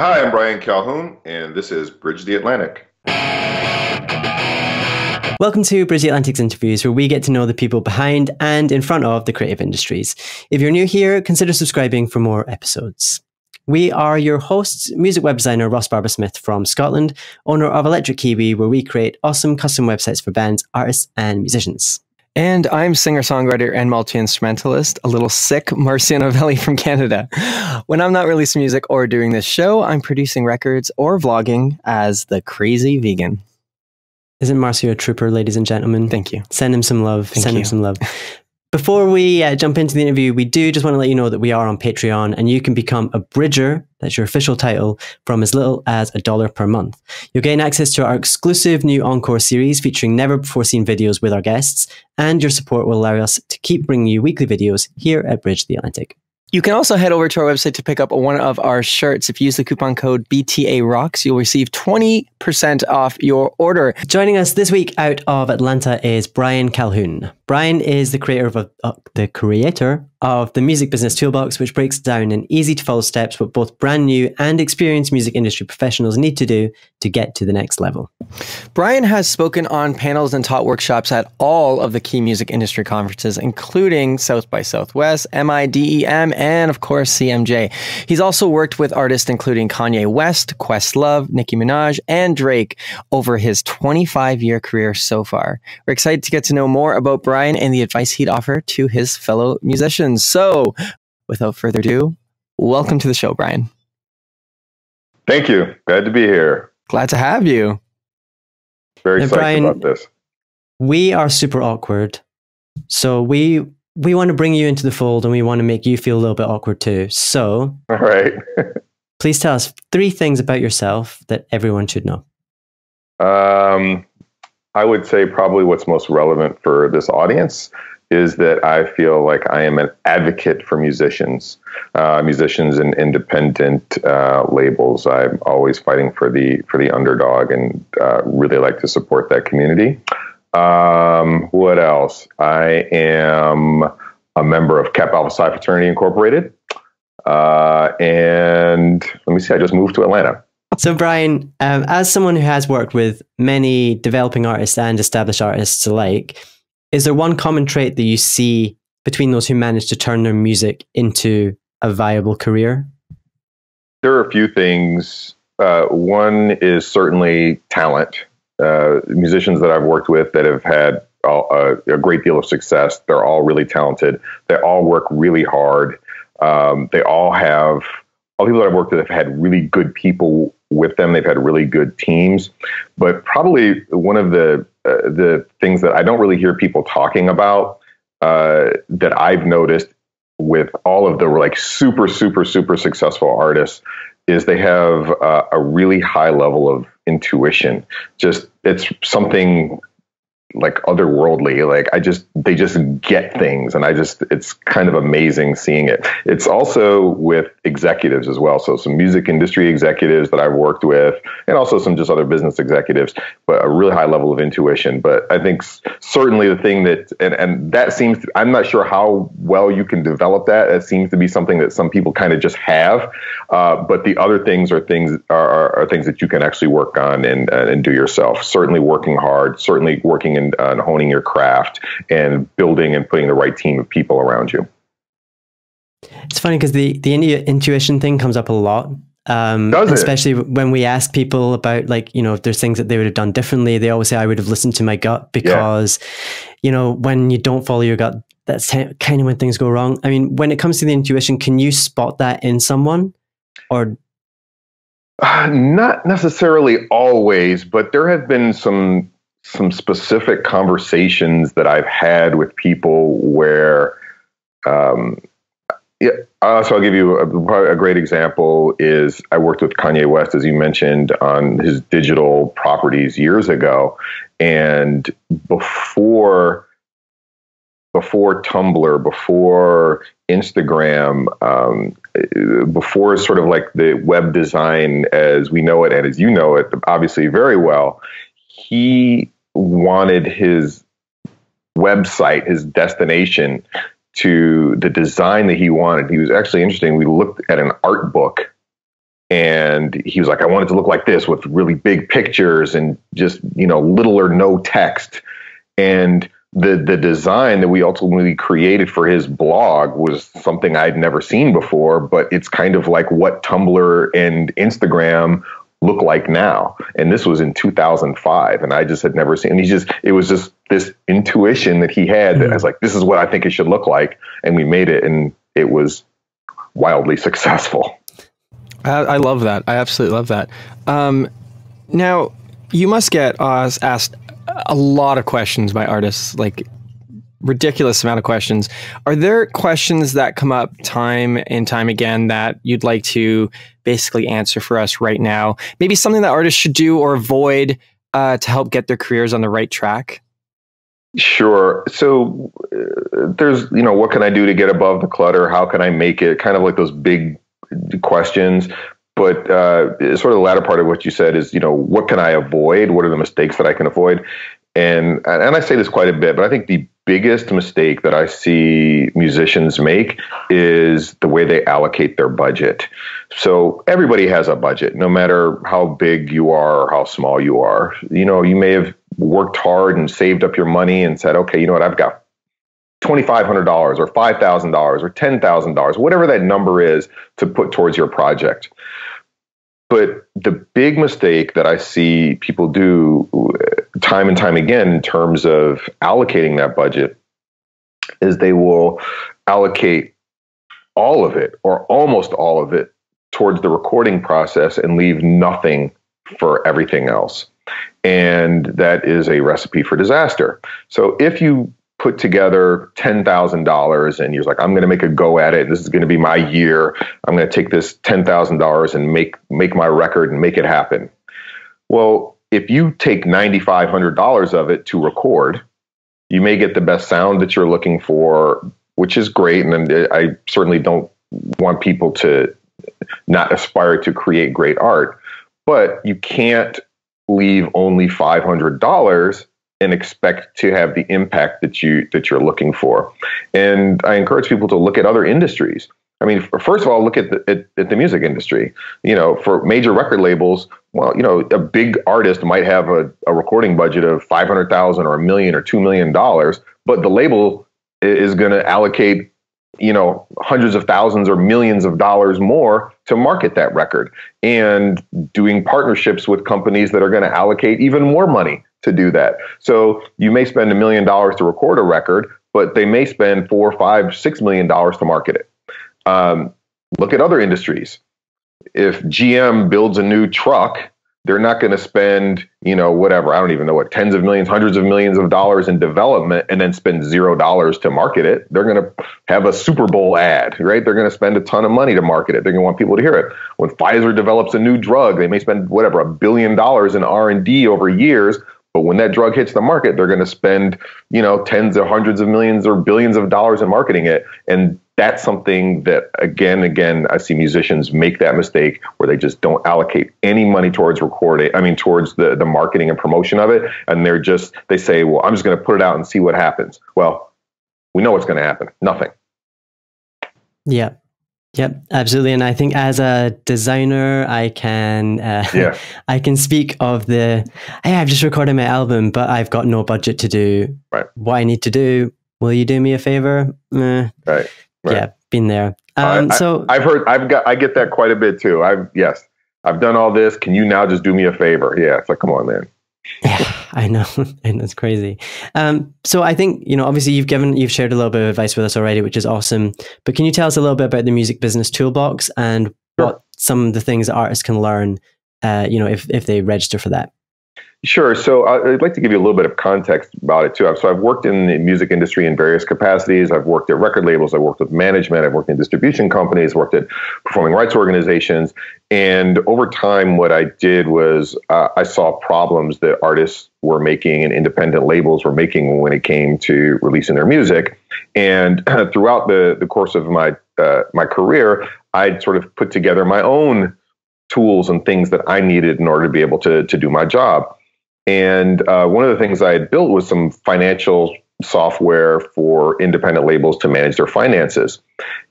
Hi, I'm Bryan Calhoun, and this is Bridge the Atlantic. Welcome to Bridge the Atlantic's interviews, where we get to know the people behind and in front of the creative industries. If you're new here, consider subscribing for more episodes. We are your hosts, music web designer Ross Barber-Smith from Scotland, owner of Electric Kiwi, where we create awesome custom websites for bands, artists, and musicians. And I'm singer-songwriter and multi-instrumentalist, a little sick, Marcio Novelli from Canada. When I'm not releasing music or doing this show, I'm producing records or vlogging as the Crazy Vegan. Isn't Marcio a trooper, ladies and gentlemen? Thank you. Send him some love. Send him some love. Before we jump into the interview, we do just want to let you know that we are on Patreon, and you can become a Bridger, that's your official title, from as little as $1 per month. You'll gain access to our exclusive new Encore series featuring never-before-seen videos with our guests, and your support will allow us to keep bringing you weekly videos here at Bridge the Atlantic. You can also head over to our website to pick up one of our shirts. If you use the coupon code BTAROCKS, you'll receive 20% off your order. Joining us this week out of Atlanta is Bryan Calhoun. Bryan is the creator of The Music Business Toolbox, which breaks down in easy-to-follow steps what both brand new and experienced music industry professionals need to do to get to the next level. Bryan has spoken on panels and taught workshops at all of the key music industry conferences, including South by Southwest, M-I-D-E-M, and of course, CMJ. He's also worked with artists including Kanye West, Questlove, Nicki Minaj, and Drake over his 25-year career so far. We're excited to get to know more about Bryan and the advice he'd offer to his fellow musicians. So, without further ado, welcome to the show, Bryan. Thank you. Glad to be here. Glad to have you. Very excited about this. We are super awkward, so we want to bring you into the fold, and we want to make you feel a little bit awkward too. So, all right. Please tell us 3 things about yourself that everyone should know. I would say probably what's most relevant for this audience is that I feel like I am an advocate for musicians, and independent labels. I'm always fighting for the underdog, and really like to support that community. What else? I am a member of Kappa Alpha Psi Fraternity Incorporated. And let me see, I just moved to Atlanta. So Bryan, as someone who has worked with many developing artists and established artists alike, is there one common trait that you see between those who manage to turn their music into a viable career? There are a few things. One is certainly talent. Musicians that I've worked with that have had a great deal of success, they're all really talented. They all work really hard. They all have, all people that I've worked with have had really good people with them. They've had really good teams. But probably one of the things that I don't really hear people talking about that I've noticed with all of the like super successful artists is they have a really high level of intuition. Just it's something like otherworldly. Like they just get things, and it's kind of amazing seeing it. It's also with executives as well. So some music industry executives that I've worked with, and also some just other business executives, but a really high level of intuition. But I think certainly the thing that, and that seems, I'm not sure how well you can develop that. That seems to be something that some people kind of just have. But the other things are things that you can actually work on and do yourself. Certainly working hard, certainly working and honing your craft and building and putting the right team of people around you. It's funny because the intuition thing comes up a lot, especially when we ask people about, like, you know, if there's things that they would have done differently, they always say, I would have listened to my gut, because, you know, when you don't follow your gut, that's kind of when things go wrong. I mean, when it comes to the intuition, can you spot that in someone? Or not necessarily always, but there have been some specific conversations that I've had with people where, so I'll give you a great example is I worked with Kanye West, as you mentioned, on his digital properties years ago. And before Tumblr, before Instagram, before sort of like the web design as we know it and as you know it, obviously very well, he wanted his website, his destination, to the design that he wanted. He was actually interesting. We looked at an art book And he was like, I want it to look like this with really big pictures and just, you know, little or no text. And the design that we ultimately created for his blog was something I'd never seen before, but it's kind of like what Tumblr and Instagram look like now. And this was in 2005, and I just had never seen, and it was just this intuition that he had that I was like, this is what I think it should look like. And we made it, and it was wildly successful. I love that. I absolutely love that. Now, you must get asked a lot of questions by artists, like ridiculous amount of questions. Are there questions that come up time and time again that you'd like to basically answer for us right now? Maybe something that artists should do or avoid to help get their careers on the right track? Sure. So there's, you know, what can I do to get above the clutter? How can I make it? Kind of like those big questions. But sort of the latter part of what you said is, you know, what can I avoid? What are the mistakes that I can avoid? And I say this quite a bit, but I think the biggest mistake that I see musicians make is the way they allocate their budget. So everybody has a budget, no matter how big you are or how small you are. You know, you may have worked hard and saved up your money and said, okay, you know what, I've got $2,500 or $5,000 or $10,000, whatever that number is, to put towards your project. But the big mistake that I see people do time and time again in terms of allocating that budget is they will allocate all of it or almost all of it towards the recording process and leave nothing for everything else. And that is a recipe for disaster. So if you put together $10,000 and you're like, I'm going to make a go at it. This is going to be my year. I'm going to take this $10,000 and make my record and make it happen. Well, if you take $9,500 of it to record, you may get the best sound that you're looking for, which is great. And I certainly don't want people to not aspire to create great art, but you can't leave only $500 and expect to have the impact that you're looking for. And I encourage people to look at other industries. I mean, first of all, look at the music industry. You know, for major record labels, well, you know, a big artist might have a recording budget of $500,000 or $1 million or $2 million, but the label is going to allocate, you know, hundreds of thousands or millions of dollars more to market that record, and doing partnerships with companies that are going to allocate even more money to do that. So you may spend $1 million to record a record, but they may spend $4, $5, $6 million to market it. Look at other industries. If GM builds a new truck, they're not going to spend, you know, whatever, I don't even know what, tens of millions, hundreds of millions of dollars in development and then spend $0 to market it. They're going to have a Super Bowl ad, right? They're going to spend a ton of money to market it. They're going to want people to hear it. When Pfizer develops a new drug, they may spend whatever, $1 billion in R&D over years. But when that drug hits the market, they're going to spend, you know, tens of hundreds of millions or billions of dollars in marketing it. And that's something that, again, I see musicians make that mistake where they just don't allocate any money towards recording. I mean, towards the marketing and promotion of it. And they say, well, I'm just going to put it out and see what happens. Well, we know what's going to happen. Nothing. Yeah. Yep, absolutely. And I think as a designer, I can I can speak of the, hey, I've just recorded my album, but I've got no budget to do what I need to do. Will you do me a favor? Right. Yeah, been there. I get that quite a bit too. I've done all this. Can you now just do me a favor? Yeah, it's like, come on, man. Yeah, I know. And it's crazy. So I think, you know, obviously you've shared a little bit of advice with us already, which is awesome. But can you tell us a little bit about the Music Business Toolbox and what some of the things that artists can learn, you know, if they register for that? Sure. So I'd like to give you a little bit of context about it too. So I've worked in the music industry in various capacities. I've worked at record labels. I've worked with management. I've worked in distribution companies, worked at performing rights organizations. And over time, what I did was I saw problems that artists were making and independent labels were making when it came to releasing their music. And throughout the course of my career, I'd sort of put together my own tools and things that I needed in order to be able to do my job. And one of the things I had built was some financial software for independent labels to manage their finances.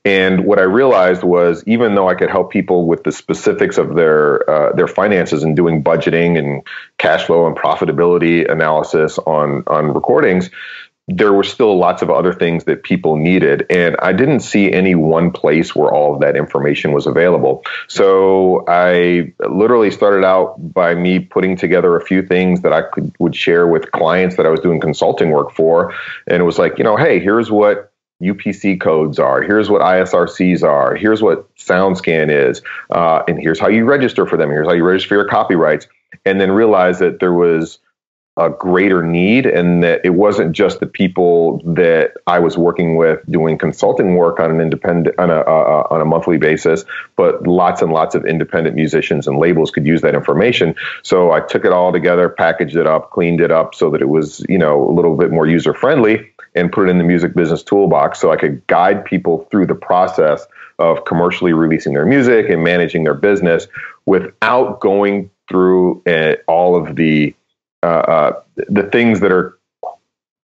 And what I realized was, even though I could help people with the specifics of their finances and doing budgeting and cash flow and profitability analysis on recordings, there were still lots of other things that people needed. And I didn't see any one place where all of that information was available. So I literally started out by me putting together a few things that I would share with clients that I was doing consulting work for. And it was like, you know, hey, here's what UPC codes are. Here's what ISRCs are. Here's what SoundScan is. And here's how you register for them. Here's how you register for your copyrights. And then realized that there was a greater need, and that it wasn't just the people that I was working with doing consulting work on an independent on a monthly basis, but lots and lots of independent musicians and labels could use that information. So I took it all together, packaged it up, cleaned it up so that it was, you know, a little bit more user friendly, and put it in the Music Business Toolbox so I could guide people through the process of commercially releasing their music and managing their business without going through all of the things that are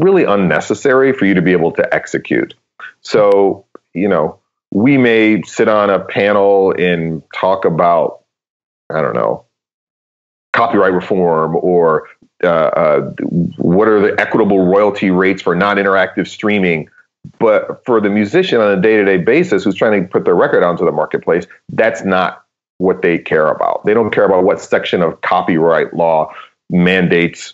really unnecessary for you to be able to execute. So, you know, we may sit on a panel and talk about, I don't know, copyright reform, or what are the equitable royalty rates for non-interactive streaming. But for the musician on a day-to-day basis who's trying to put their record onto the marketplace, that's not what they care about. They don't care about what section of copyright law mandates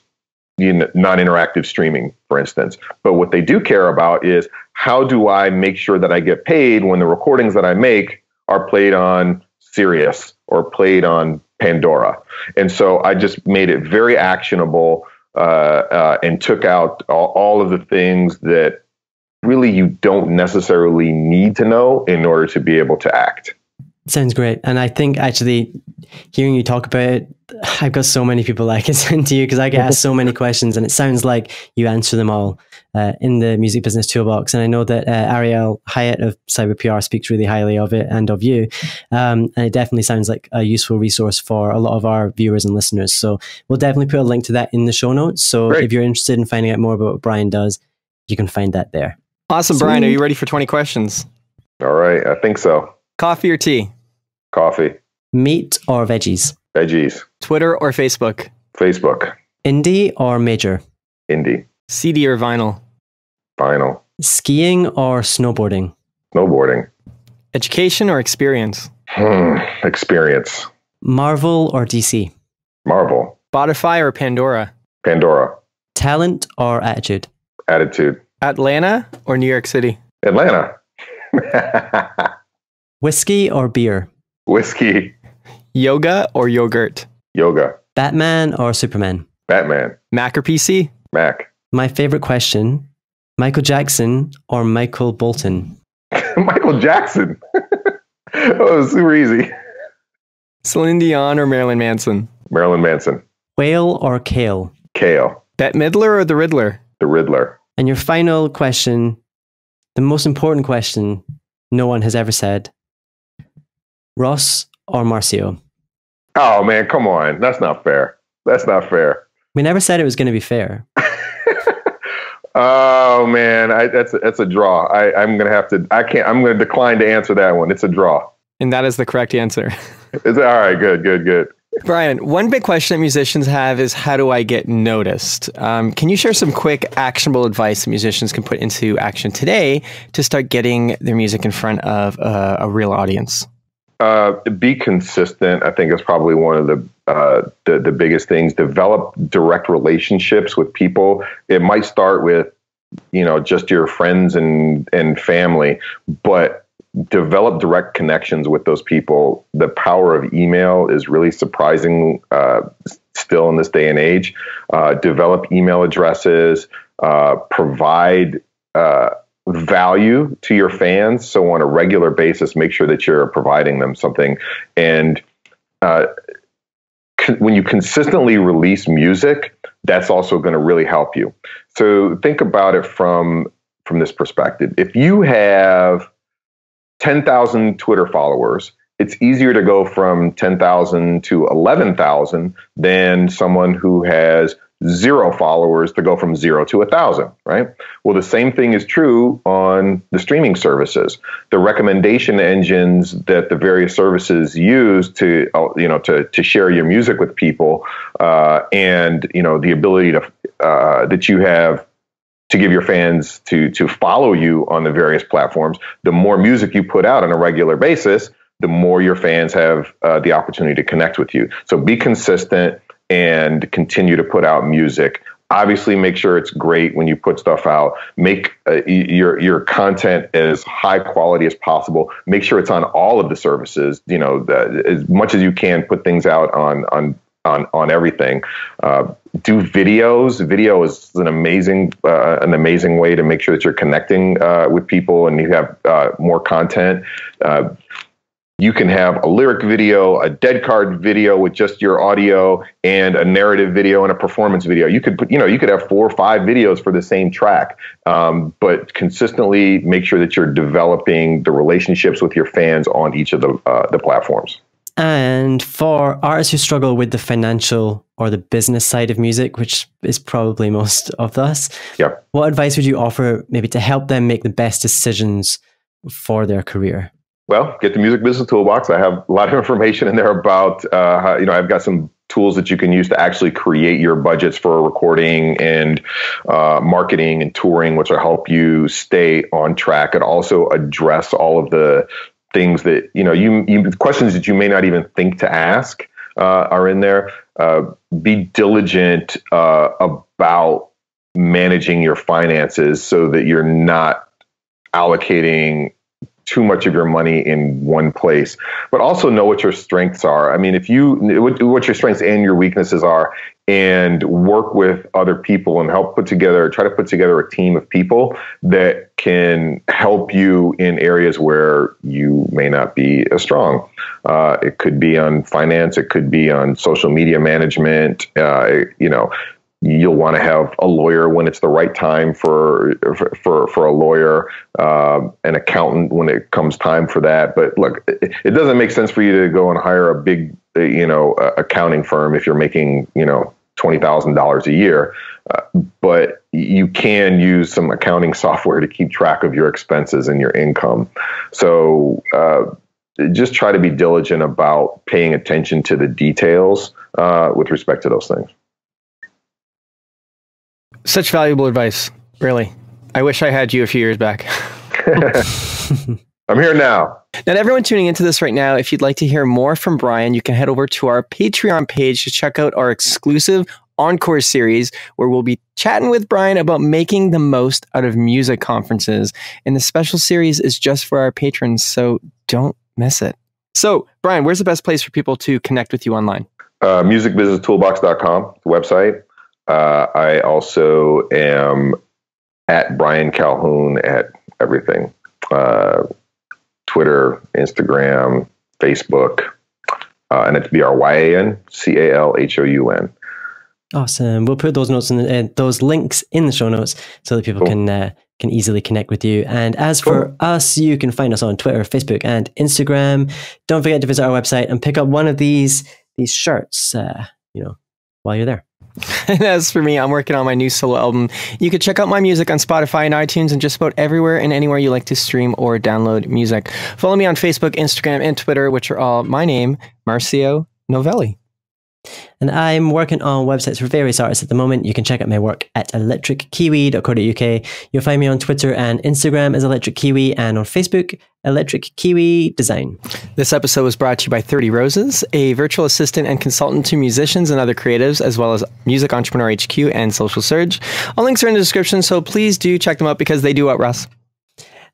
in non-interactive streaming, for instance. But what they do care about is, how do I make sure that I get paid when the recordings that I make are played on Sirius or played on Pandora? And so I just made it very actionable and took out all of the things that really you don't necessarily need to know in order to be able to act. Sounds great. And I think actually hearing you talk about it, I've got so many people I can send to you, because I get asked so many questions, and it sounds like you answer them all in the Music Business Toolbox. And I know that Arielle Hyatt of Cyber PR speaks really highly of it and of you. And it definitely sounds like a useful resource for a lot of our viewers and listeners. So we'll definitely put a link to that in the show notes. So great. If you're interested in finding out more about what Bryan does, you can find that there. Awesome. So, Bryan, are you ready for 20 questions? All right. I think so. Coffee or tea? Coffee. Meat or veggies? Veggies. Twitter or Facebook? Facebook. Indie or major? Indie. CD or vinyl? Vinyl. Skiing or snowboarding? Snowboarding. Education or experience? Experience. Marvel or DC? Marvel. Spotify or Pandora? Pandora. Talent or attitude? Attitude. Atlanta or New York City? Atlanta. Whiskey or beer? Whiskey. Yoga or yogurt? Yoga. Batman or Superman? Batman. Mac or PC? Mac. My favorite question, Michael Jackson or Michael Bolton? Michael Jackson. That was super easy. Celine Dion or Marilyn Manson? Marilyn Manson. Whale or kale? Kale. Bette Midler or The Riddler? The Riddler. And your final question, the most important question no one has ever said, Ross or Marcio? Oh, man, come on. That's not fair. That's not fair. We never said it was going to be fair. Oh, man, that's a draw. I'm going to decline to answer that one. It's a draw. And that is the correct answer. All right, good. Bryan, one big question that musicians have is, how do I get noticed? Can you share some quick actionable advice that musicians can put into action today to start getting their music in front of a real audience? Be consistent, I think, is probably one of the biggest things. Develop direct relationships with people. It might start with, you know, just your friends and family, but develop direct connections with those people. The power of email is really surprising still in this day and age. Develop email addresses. Provide value to your fans. So on a regular basis, make sure that you're providing them something. And when you consistently release music, that's also going to really help you. So think about it from this perspective. If you have 10,000 Twitter followers, it's easier to go from 10,000 to 11,000 than someone who has 0 followers to go from 0 to 1,000, right? Well, the same thing is true on the streaming services. The recommendation engines that the various services use to, you know, to share your music with people, and, you know, the ability to that you have to give your fans to follow you on the various platforms. The more music you put out on a regular basis, the more your fans have the opportunity to connect with you. So be consistent and continue to put out music. Obviously, make sure it's great when you put stuff out. Make your content as high quality as possible. Make sure it's on all of the services. You know, as much as you can, put things out on everything. Do videos. Video is an amazing way to make sure that you're connecting with people and you have more content. You can have a lyric video, a dead card video with just your audio, and a narrative video and a performance video. You could put, you know, you could have 4 or 5 videos for the same track, but consistently make sure that you're developing the relationships with your fans on each of the platforms. And for artists who struggle with the financial or the business side of music, which is probably most of us, yep, what advice would you offer maybe to help them make the best decisions for their career? Well, get the Music Business Toolbox. I have a lot of information in there about, how, you know, I've got some tools that you can use to actually create your budgets for recording and marketing and touring, which will help you stay on track and also address all of the things that, you know, questions that you may not even think to ask are in there. Be diligent about managing your finances so that you're not allocating too much of your money in one place, but also know what your strengths are. I mean, what your strengths and your weaknesses are, and work with other people and help try to put together a team of people that can help you in areas where you may not be as strong. It could be on finance. It could be on social media management. You know, you'll want to have a lawyer when it's the right time for a lawyer, an accountant when it comes time for that. But look, it doesn't make sense for you to go and hire a big, you know, accounting firm if you're making, you know, $20,000 a year. But you can use some accounting software to keep track of your expenses and your income. So just try to be diligent about paying attention to the details with respect to those things. Such valuable advice, really. I wish I had you a few years back. I'm here now. Now, to everyone tuning into this right now, if you'd like to hear more from Bryan, you can head over to our Patreon page to check out our exclusive Encore series, where we'll be chatting with Bryan about making the most out of music conferences. And the special series is just for our patrons, so don't miss it. So, Bryan, where's the best place for people to connect with you online? MusicBusinessToolbox.com, the website. I also am at Bryan Calhoun at everything, Twitter, Instagram, Facebook, and it's BRYANCALHOUN. Awesome. We'll put those notes and those links in the show notes so that people can easily connect with you. And as for us, you can find us on Twitter, Facebook, and Instagram. Don't forget to visit our website and pick up one of these shirts, you know, while you're there. And as for me, I'm working on my new solo album. You can check out my music on Spotify and iTunes and just about everywhere and anywhere you like to stream or download music. Follow me on Facebook, Instagram, and Twitter, which are all my name, Marcio Novelli. And I'm working on websites for various artists at the moment. You can check out my work at electrickiwi.co.uk. You'll find me on Twitter and Instagram as Electric Kiwi, and on Facebook, Electric Kiwi Design. This episode was brought to you by 30 Roses, a virtual assistant and consultant to musicians and other creatives, as well as Music Entrepreneur HQ and Social Surge. All links are in the description, so please do check them out, because they do what, Ross?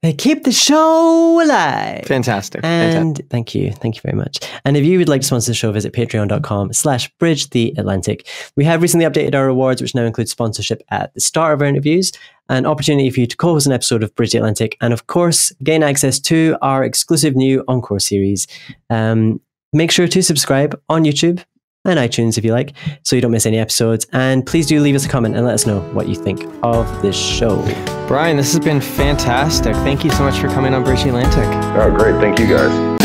They keep the show alive. Fantastic. And thank you. Thank you very much. And if you would like to sponsor the show, visit patreon.com/Bridge the Atlantic. We have recently updated our rewards, which now includes sponsorship at the start of our interviews, an opportunity for you to co-host an episode of Bridge the Atlantic, and of course, gain access to our exclusive new Encore series. Make sure to subscribe on YouTube and iTunes if you like, so you don't miss any episodes. And please do leave us a comment and let us know what you think of this show. Bryan, this has been fantastic. Thank you so much for coming on Bridge the Atlantic. Oh, great. Thank you, guys.